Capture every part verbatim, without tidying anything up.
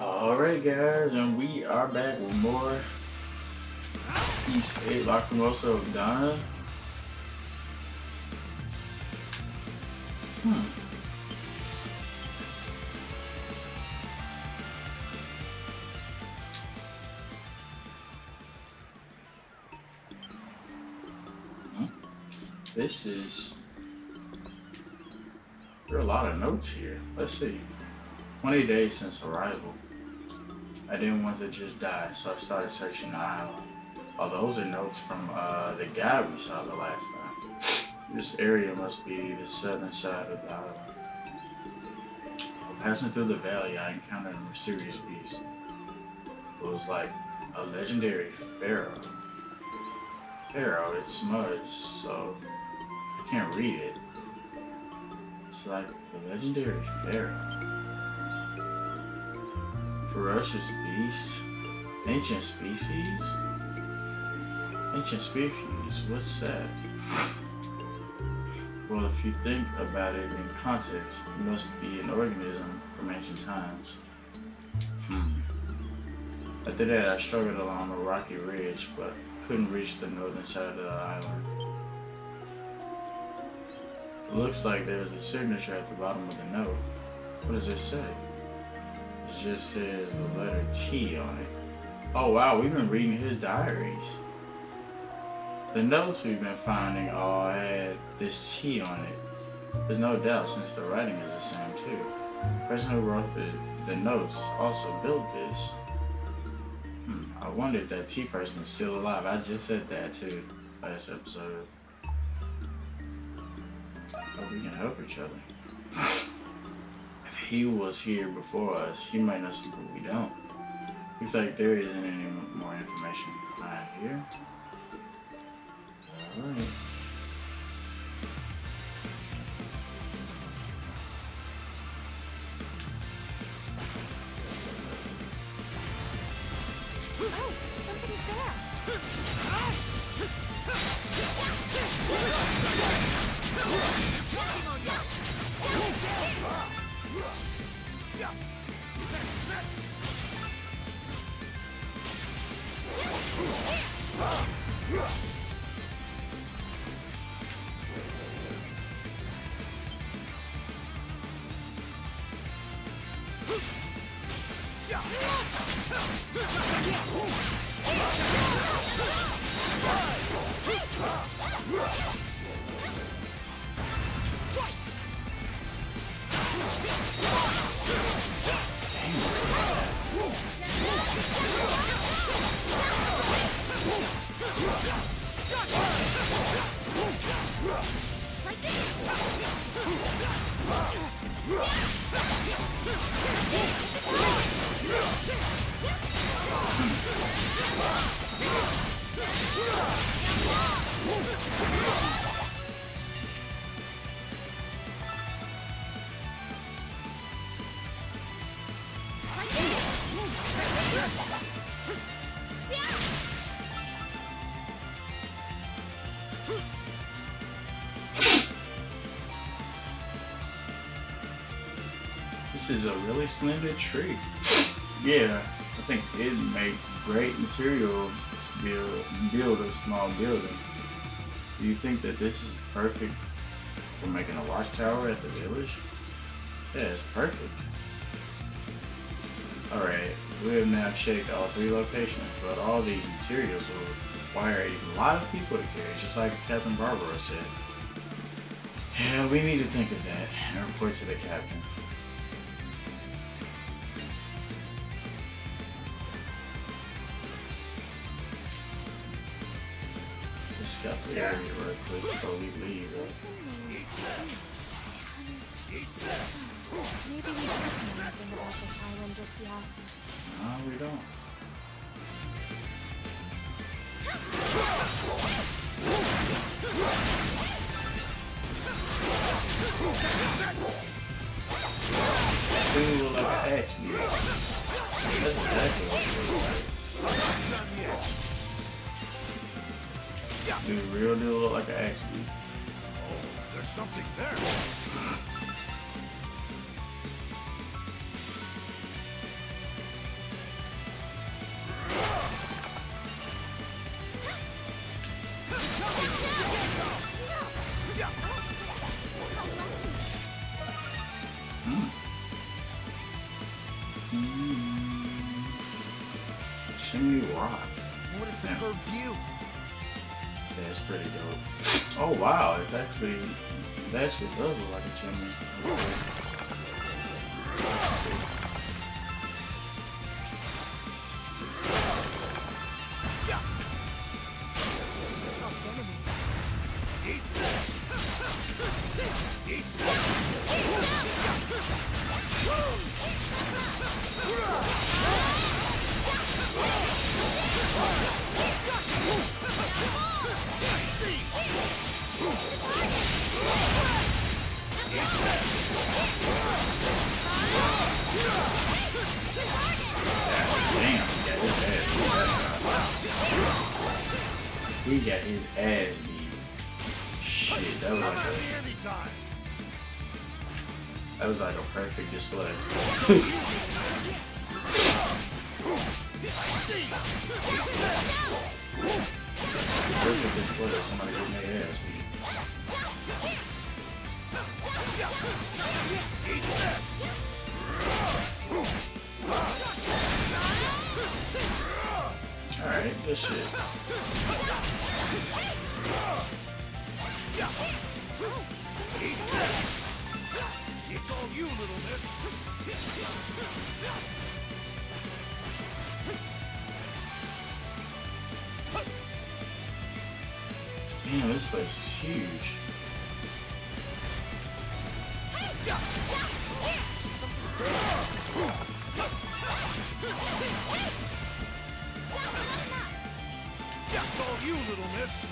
Alright guys, and we are back with more Ys the eighth Lacrimosa of Dana. Hmm. This is, there are a lot of notes here. Let's see. twenty days since arrival. I didn't want to just die, so I started searching the island. Oh, those are notes from uh, the guy we saw the last time. This area must be the southern side of the island. While passing through the valley, I encountered a mysterious beast. It was like a legendary pharaoh. Pharaoh, it's smudged, so I can't read it. It's like the legendary pharaoh. Ferocious beast? Ancient species? Ancient species? What's that? Well, if you think about it in context, it must be an organism from ancient times. Hmm. After that, I struggled along a rocky ridge, but couldn't reach the northern side of the island. It looks like there's a signature at the bottom of the note. What does it say? It just says the letter T on it. Oh wow, we've been reading his diaries. The notes we've been finding all had this T on it. There's no doubt, since the writing is the same too. The person who wrote the, the notes also built this. I wonder if that T person is still alive. I just said that too last episode. But we can help each other. If he was here before us, he might not see what we don't. Looks like there isn't any more information right here. Alright. Oh, somebody's there. This is a really splendid tree. Yeah, I think it'd make great material to build, build a small building. Do you think that this is perfect for making a watchtower at the village? Yeah, it's perfect. Alright, we have now checked all three locations, but all these materials will require a lot of people to carry, just like Captain Barbaro said. Yeah, we need to think of that and report to the captain. Just got the area real quick before we leave, right? Maybe we don't know anything about this island just yet. No, we don't. Ooh, like an axe mule. That's exactly what it looks like. Dude, real deal look like an axe mule. Oh, there's something there. Shinui Rock. What a superb view! Yeah, it's pretty dope. Oh wow, it's actually it actually does look like a chimney. He got his ass beat. Shit, that was like a... That was like a perfect display. Perfect display of somebody getting their ass beat. Alright, this shit. It's all you, little miss. Damn, this place is huge. That's all you, little miss.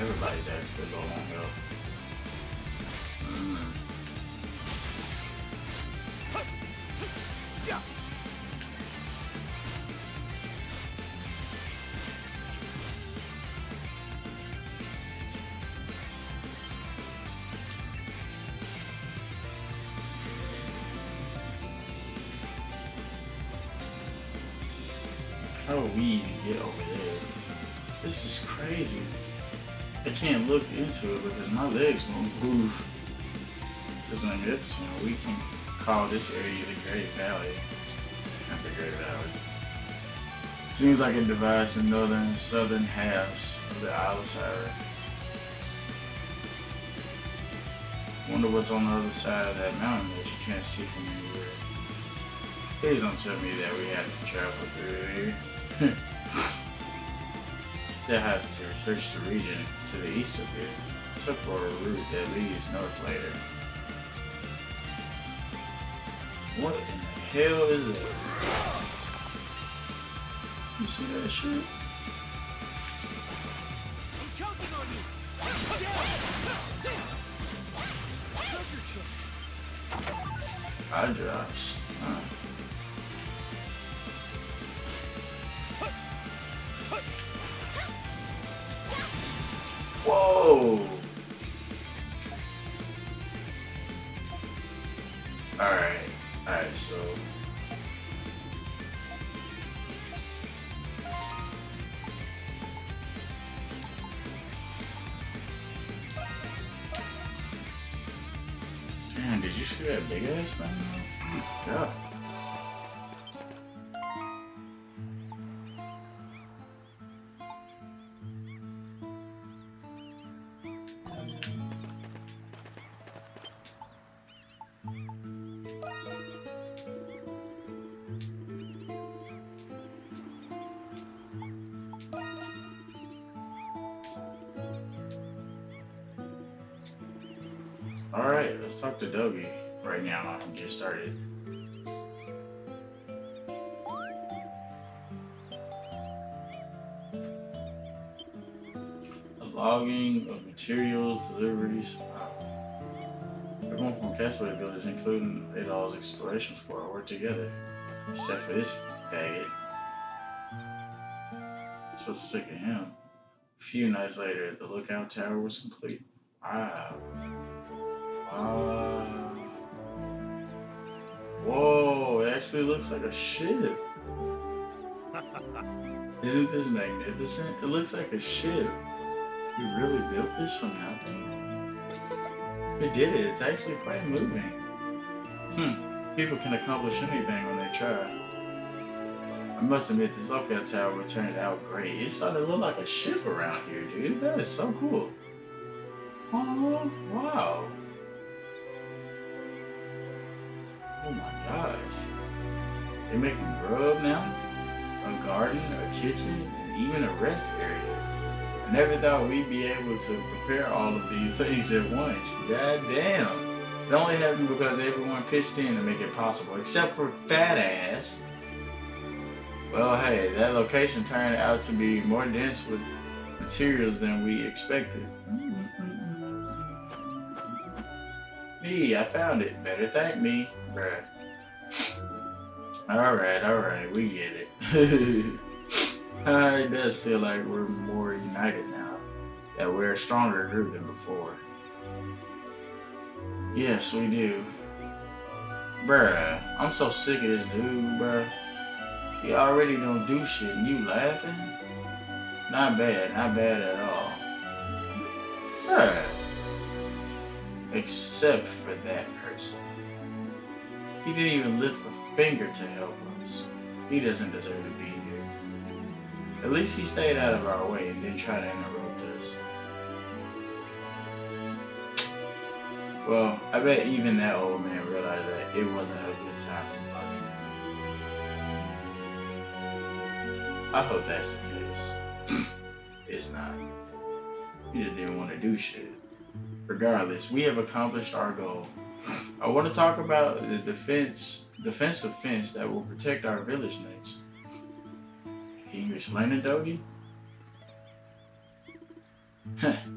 Everybody's actually going on here. Mm. How do we even get over there? This is crazy. I can't look into it because my legs won't move. This is magnificent. We can call this area the Great Valley. Not the Great Valley. Seems like it divides the northern and southern halves of the Isle of Siren. Wonder what's on the other side of that mountain that you can't see from anywhere. Please don't tell me that we have to travel through here. They have to search the region to the east of here, except for a route that leads north later. What in the hell is it? You see that shit? I'm counting on you! Treasure chest! Eye drops. Huh. Whoa! Alright, alright, so... Damn, did you see that big ass thing? Yeah. Alright, let's talk to Dobby right now and get started. logging of materials, deliveries. Everyone from Castaway Village, including Adol's exploration squad, worked together. Except for this faggot. I'm so sick of him. A few nights later, the lookout tower was complete. Wow. Wow. Whoa, it actually looks like a ship. Isn't this magnificent? It looks like a ship. You really built this from nothing? We did it. It's actually quite moving. Hmm. People can accomplish anything when they try. I must admit, this lookout tower would turn out great. It started to look like a ship around here, dude. That is so cool. Oh, wow. Oh my gosh. They're making grub now, a garden, a kitchen, and even a rest area. I never thought we'd be able to prepare all of these things at once. God damn. It only happened because everyone pitched in to make it possible, except for fat ass. Well, hey, that location turned out to be more dense with materials than we expected. Hey, I found it. Better thank me, bruh. Alright, alright, we get it. It does feel like we're more united now, that we're a stronger group than before. Yes, we do. Bruh, I'm so sick of this dude, bruh. You already don't do shit and you laughing? Not bad, not bad at all. Bruh. Except for that person. He didn't even lift a finger to help us. He doesn't deserve to be here. At least he stayed out of our way and didn't try to interrupt us. Well, I bet even that old man realized that it wasn't a good time to fight. I hope that's the case. It's not. He just didn't want to do shit. Regardless, we have accomplished our goal. I want to talk about the defense, defensive fence that will protect our village next. Can you explain it, Dogi?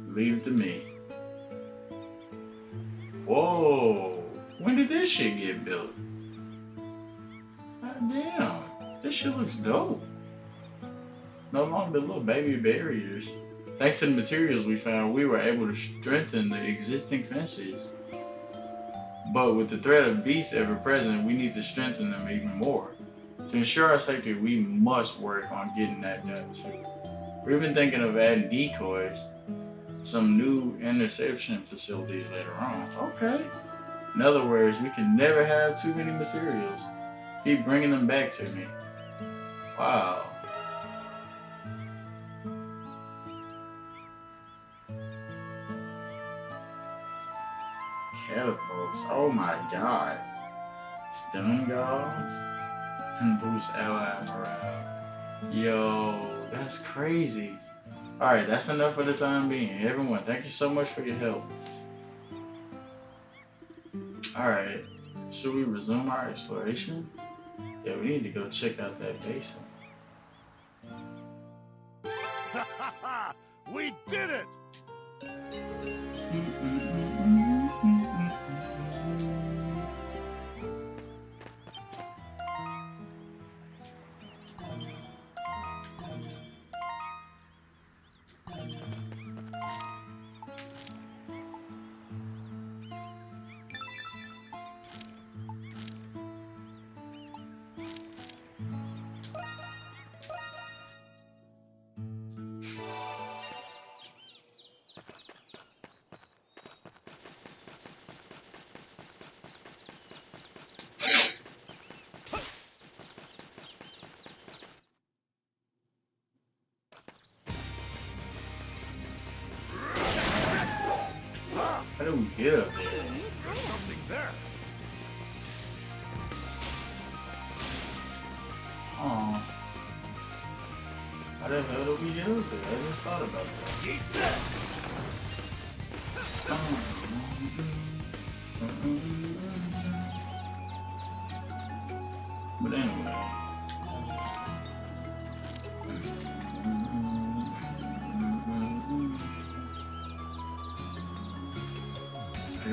Leave it to me. Whoa! When did this shit get built? God damn, this shit looks dope. No longer little baby barriers. Thanks to the materials we found, we were able to strengthen the existing fences. But with the threat of beasts ever present, we need to strengthen them even more. To ensure our safety, we must work on getting that done too. We've been thinking of adding decoys, some new interception facilities later on. Okay. In other words, we can never have too many materials. Keep bringing them back to me. Wow. Catapults, oh my god. Stun guards and boost ally morale. Yo, that's crazy. Alright, that's enough for the time being. Everyone, thank you so much for your help. Alright, should we resume our exploration? Yeah, we need to go check out that basin. We did it! Mm-mm-mm-mm. How do we get up there? There's something there. Oh. How the hell do we get up there? I just thought about that. Oh. But anyway.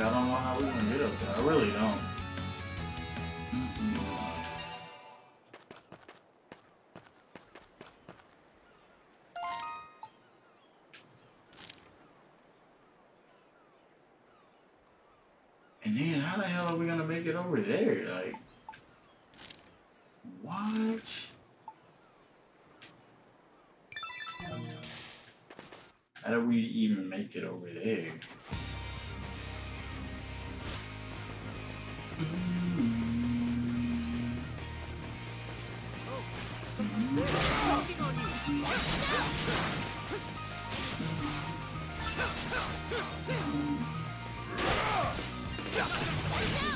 and I don't know how we're going to get up there. I really don't. Mm-mm. And then how the hell are we going to make it over there? Like, what? How do we even make it over there? Mm-hmm. Oh, something's there. Closing on you.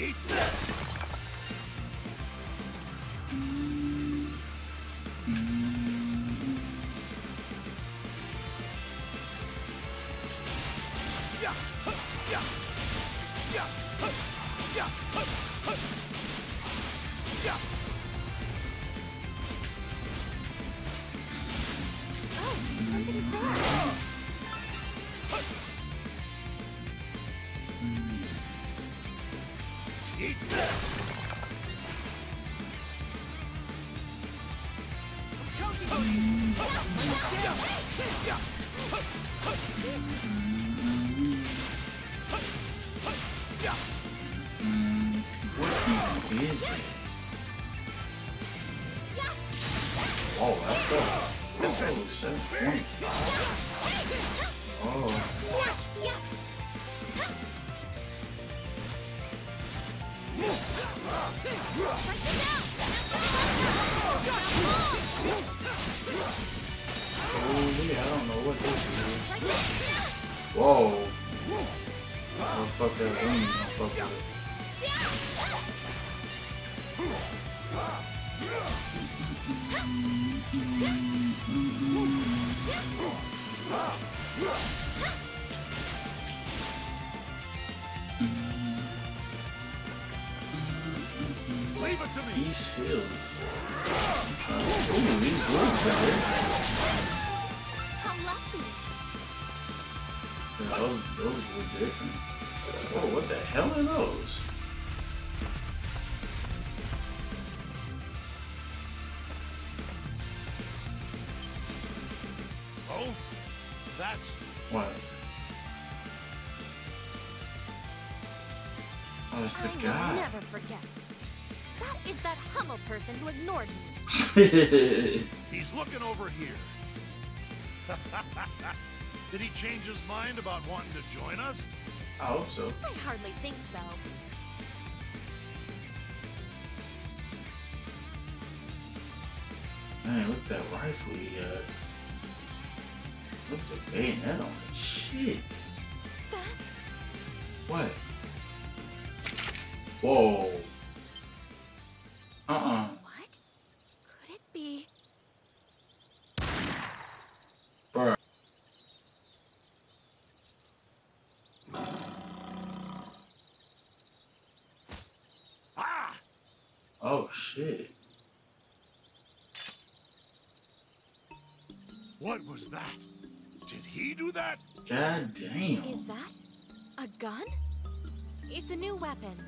Eat this! Who ignored me. He's looking over here. Did he change his mind about wanting to join us? I hope so. I hardly think so. Man, look at that rifle he got. Look at the bayonet on it. Shit. That's... What? Whoa. Uh-uh. What could it be? Bruh. Ah! Oh shit. What was that? Did he do that? God damn. Is that a gun? It's a new weapon.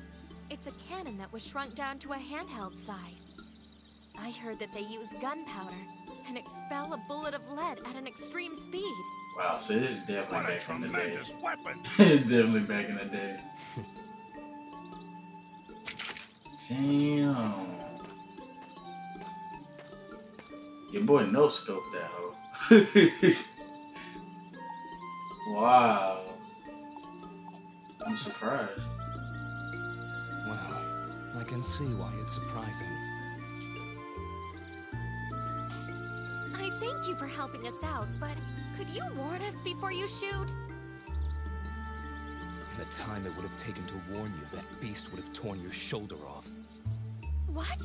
It's a cannon that was shrunk down to a handheld size. I heard that they use gunpowder and expel a bullet of lead at an extreme speed. Wow, so this is definitely what back in the day. Weapon. It's definitely back in the day. Damn. Your boy no scoped that hoe. Wow. I'm surprised. Wow, I can see why it's surprising. I Thank you for helping us out, but could you warn us before you shoot? The time it would have taken to warn you, that beast would have torn your shoulder off. What?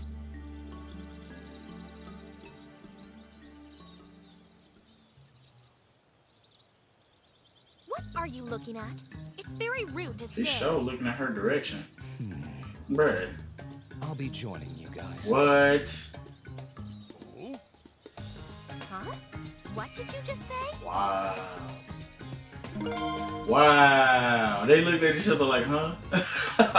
What are you looking at? It's very rude to stay. She's so looking at her direction. Hmm. Bruh. I'll be joining you guys. What? Huh? What did you just say? Wow. Wow, they looked at each other like, huh?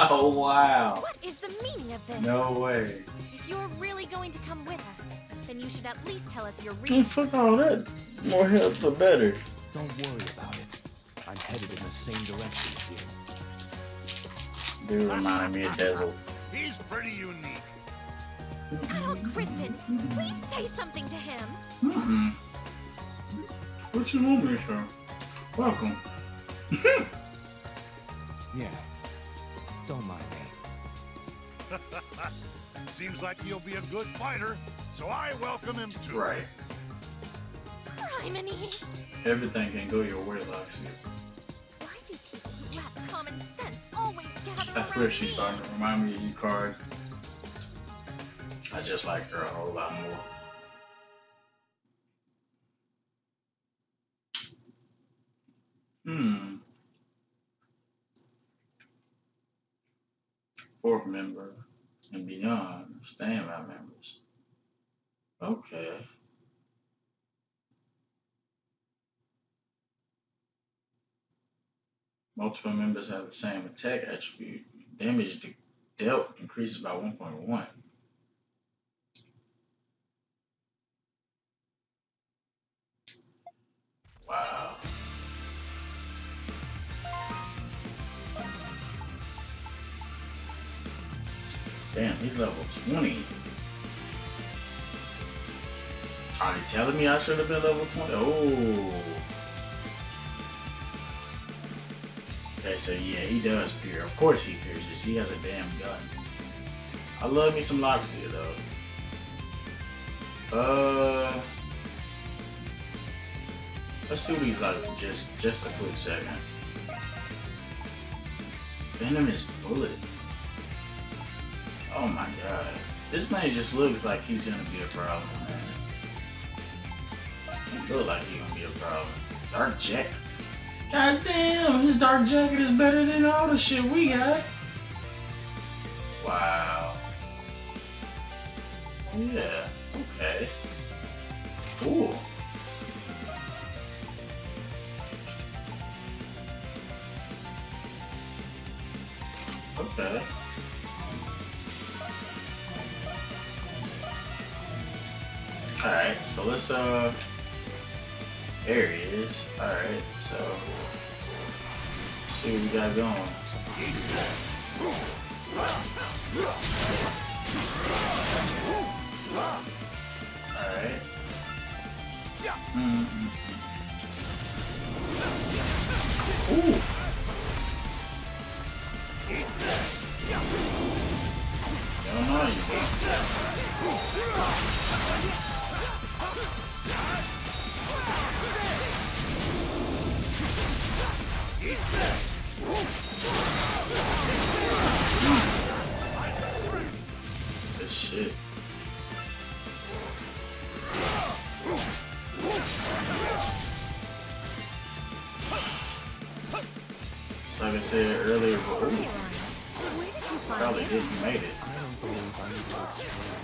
Oh, wow. What is the meaning of this? No way. If you're really going to come with us, then you should at least tell us your reason. Fuck all that. More health, the better. Don't worry about it. I'm headed in the same direction as you. They remind me of Dezel. He's pretty unique. Adol Christin, please say something to him. Mm-hmm. What you want me for? Welcome. Yeah. Don't mind me. Seems like you'll be a good fighter, so I welcome him too. Right. Criminy. Everything can go your way, Loxia. Why do people who lack common sense always gather around me? I wish she's starting to remind me of Yukari. I just like her a whole lot more. Hmm. Fourth member and beyond standby members. Okay. Multiple members have the same attack attribute. Damage dealt increases by one point one. Wow. Damn, he's level twenty. Are they telling me I should have been level twenty? Oh. Okay, so yeah, he does pierce. Of course he pierces. He has a damn gun. I love me some Loxia though. Uh, let's see what he's like for just just a quick second. Venomous bullet. Oh my god. This man just looks like he's gonna be a problem, man. He look like he's gonna be a problem. Dark jacket. God damn, his dark jacket is better than all the shit we got. Wow. Oh yeah, okay. Cool. Okay. Alright, so let's, uh, there he is. Alright, so, let's see what we got going. Alright. Mm-hmm. Ooh! Like I said earlier, but ooh, probably didn't make it. I don't believe I need to explain.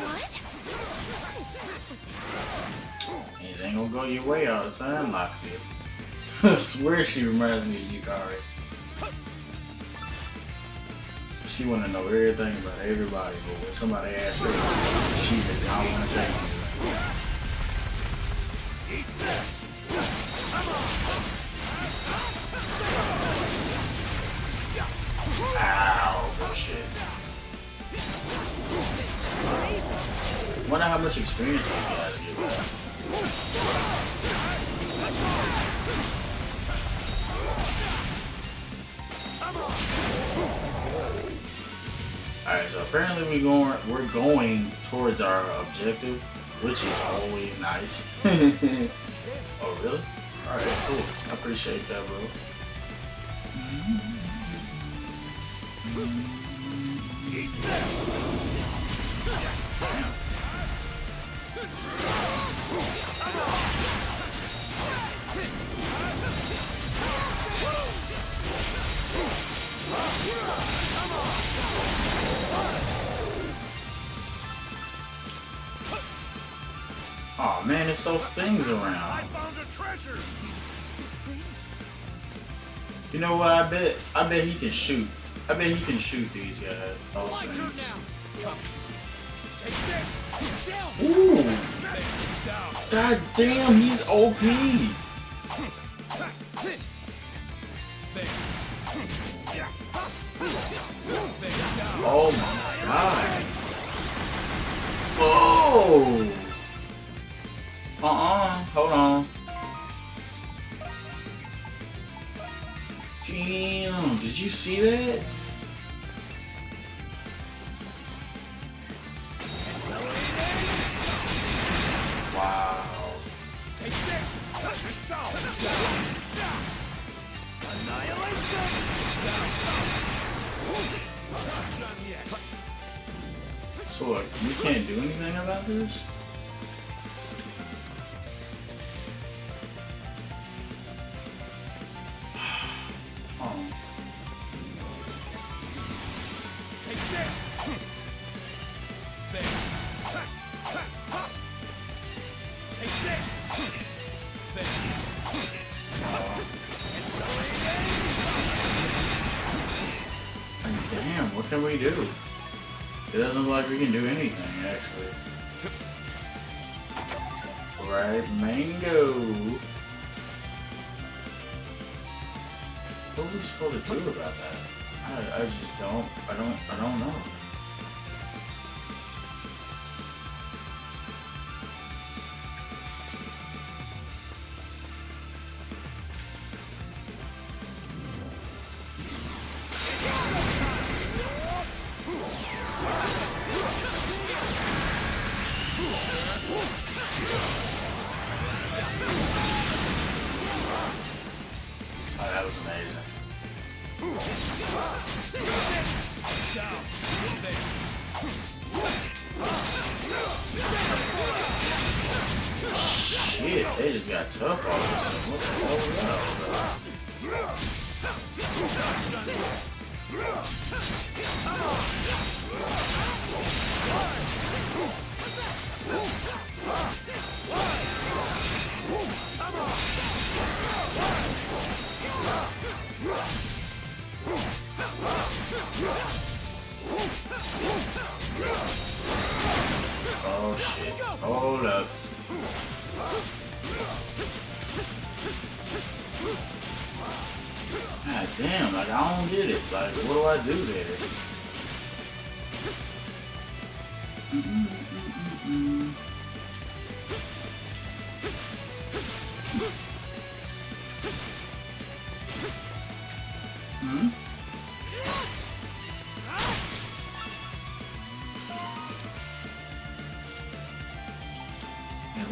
What? These ain't gonna go your way all the time, Loxia. I swear she reminds me of Yukari. She wanna know everything about everybody, but when somebody asks her, she does not wanna say anything. Ow, bullshit. I wonder how much experience these guys get. Alright, so apparently we going, we're going towards our objective, which is always nice. Oh, really? Alright, cool. I appreciate that, bro. Oh man, it's those things around. I found a treasure. You know what? I bet. I bet he can shoot. I bet he can shoot these guys. Those things. Ooh! God damn, he's O P. Oh my god! Whoa! Uh-uh, hold on. Damn, did you see that? Wow. Take this. So what, we can't do anything about this? We can do anything actually. Right, mango. What are we supposed to do about that? I, I just don't. I don't. I don't know.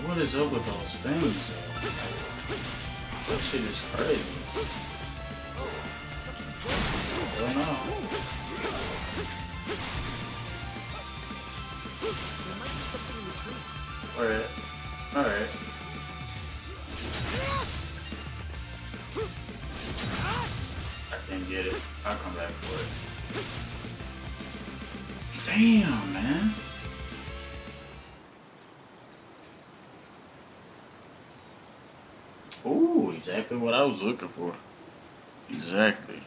What is up with those things? That shit is crazy. I don't know. Alright. Alright. I can't get it. I'll come back for it. Damn, man. Exactly what I was looking for. Exactly.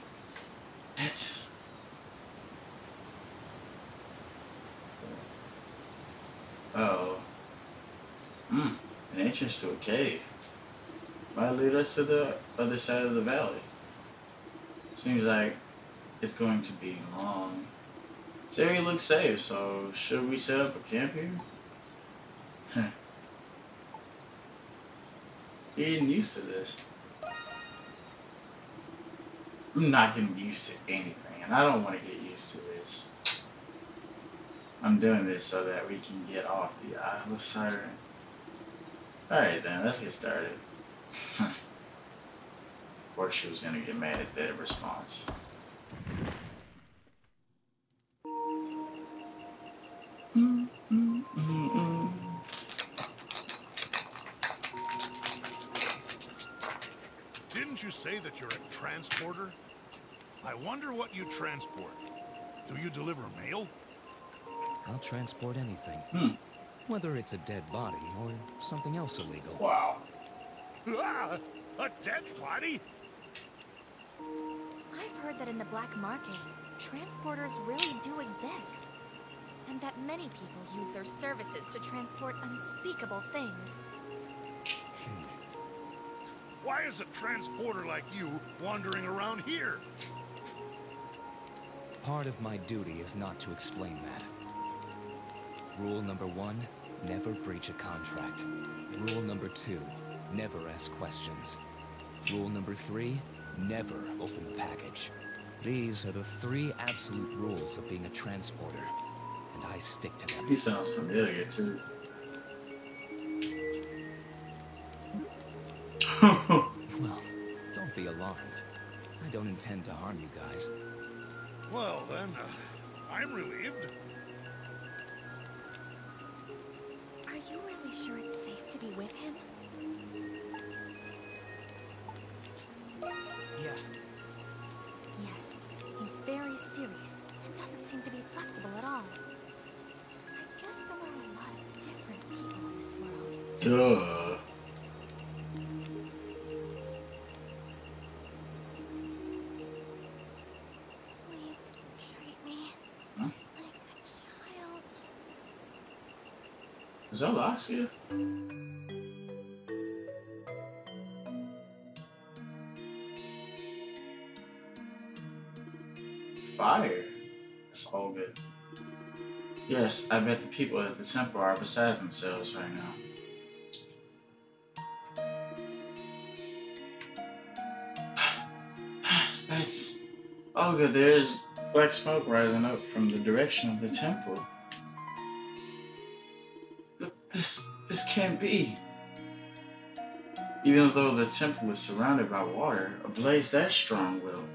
That's... Oh. Hmm. An entrance to a cave. Why lead us to the other side of the valley? Seems like it's going to be long. This area looks safe, so should we set up a camp here? Huh. Getting used to this. I'm not getting used to anything, and I don't want to get used to this. I'm doing this so that we can get off the Isle of Siren. Alright then, let's get started. Of course she was going to get mad at that response. Mm, mm, mm, mm. Didn't you say that you're a transporter? I wonder what you transport. Do you deliver mail? I'll transport anything. Hmm. Whether it's a dead body or something else illegal. Wow. Ah, a dead body? I've heard that in the black market, transporters really do exist. And that many people use their services to transport unspeakable things. Hmm. Why is a transporter like you wandering around here? Part of my duty is not to explain that. Rule number one, never breach a contract. Rule number two, never ask questions. Rule number three, never open a package. These are the three absolute rules of being a transporter, and I stick to them. He sounds familiar too. Well, don't be alarmed. I don't intend to harm you guys. Well then, uh, I'm relieved. Are you really sure it's safe to be with him? Yeah. Yes, he's very serious and doesn't seem to be flexible at all. I guess there are a lot of different people in this world. Duh. Is that Loxia? Fire. That's all good. Yes, I bet the people at the temple are beside themselves right now. That's all good. There is black smoke rising up from the direction of the temple. This, this can't be. Even though the temple is surrounded by water, a blaze that strong will.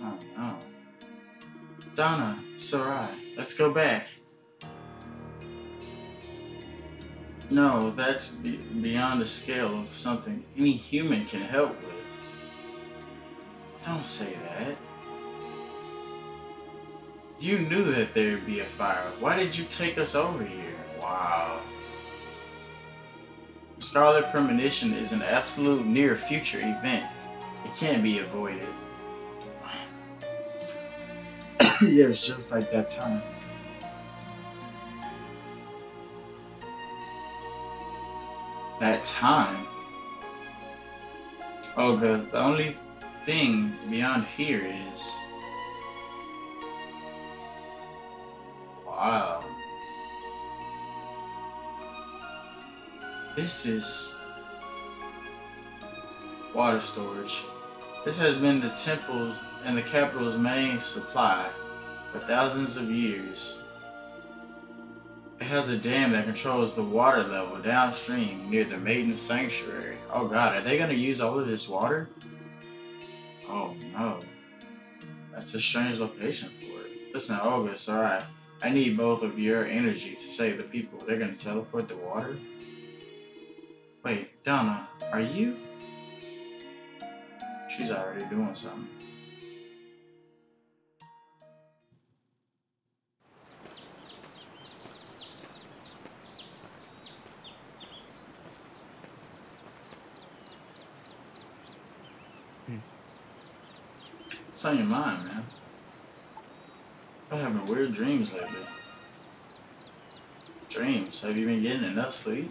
Oh no. Dana, Sarai, let's go back. No, that's be beyond the scale of something any human can help with. Don't say that. You knew that there'd be a fire. Why did you take us over here? Wow. Scarlet Premonition is an absolute near future event. It can't be avoided. Yes, just like that time. That time? Oh, the, the only thing beyond here is... Wow. This is water storage. This has been the temple's and the capital's main supply for thousands of years. It has a dam that controls the water level downstream near the Maiden's Sanctuary. Oh god, are they going to use all of this water? Oh no. That's a strange location for it. Listen, August, alright. I need both of your energy to save the people. They're going to teleport the water? Wait, Dana, are you? She's already doing something. Hmm. What's on your mind, man? I'm having weird dreams lately. Dreams? Have you been getting enough sleep?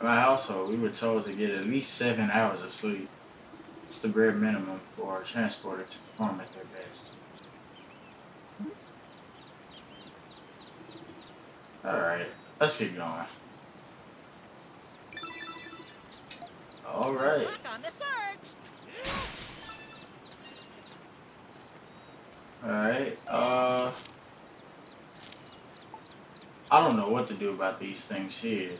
In my household, we were told to get at least seven hours of sleep. It's the bare minimum for a transporter to perform at their best. Alright, let's get going. Alright. Alright, uh... I don't know what to do about these things here.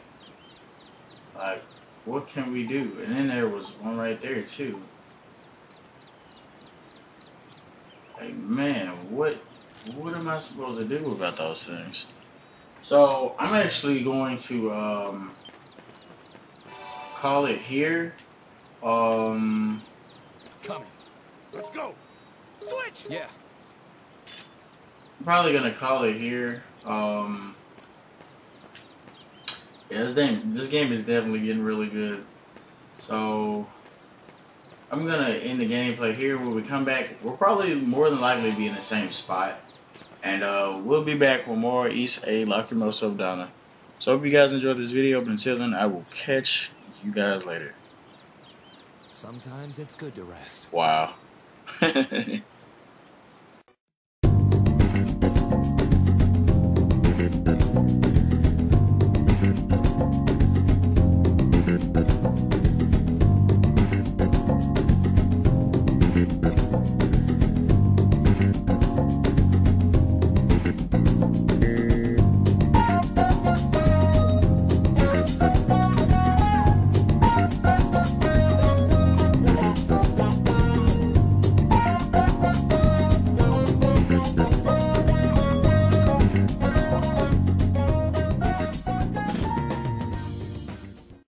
Like, what can we do? And then there was one right there, too. Like, man, what, what am I supposed to do about those things? So, I'm actually going to um, call it here. Um, Coming. Let's go. Switch. Yeah. I'm probably gonna call it here. Um, yeah, this game, this game is definitely getting really good. So I'm gonna end the gameplay here. When we come back, we'll probably more than likely be in the same spot, and uh, we'll be back with more Ys the eighth Lacrimosa of Dana. So I hope you guys enjoyed this video. But until then, I will catch you guys later. Sometimes it's good to rest. Wow.